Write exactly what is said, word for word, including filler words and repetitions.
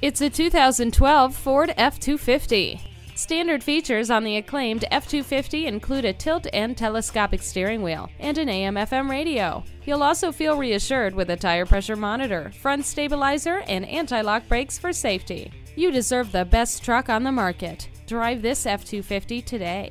It's a two thousand twelve Ford F two fifty. Standard features on the acclaimed F two fifty include a tilt and telescopic steering wheel and an A M F M radio. You'll also feel reassured with a tire pressure monitor, front stabilizer, and anti-lock brakes for safety. You deserve the best truck on the market. Drive this F two fifty today.